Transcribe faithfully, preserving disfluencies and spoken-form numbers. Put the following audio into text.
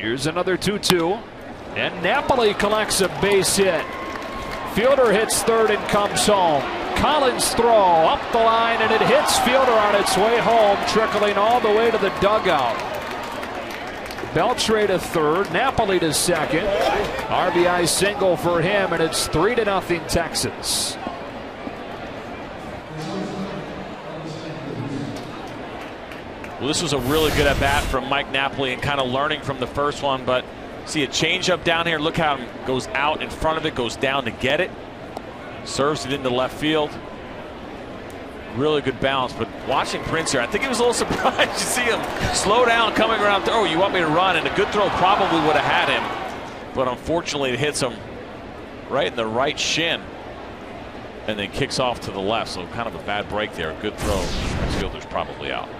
Here's another two two. And Napoli collects a base hit. Fielder hits third and comes home. Collins throw up the line, and it hits Fielder on its way home, trickling all the way to the dugout. Beltre to third, Napoli to second. R B I single for him, and it's three to nothing Texas. Well, this was a really good at-bat from Mike Napoli and kind of learning from the first one, but see a change-up down here. Look how it goes out in front of it, goes down to get it. Serves it into left field. Really good balance, but watching Prince here, I think he was a little surprised to see him slow down coming around. Oh, you want me to run? And a good throw probably would have had him, but unfortunately it hits him right in the right shin and then kicks off to the left, so kind of a bad break there. Good throw. Prince Fielder's probably out.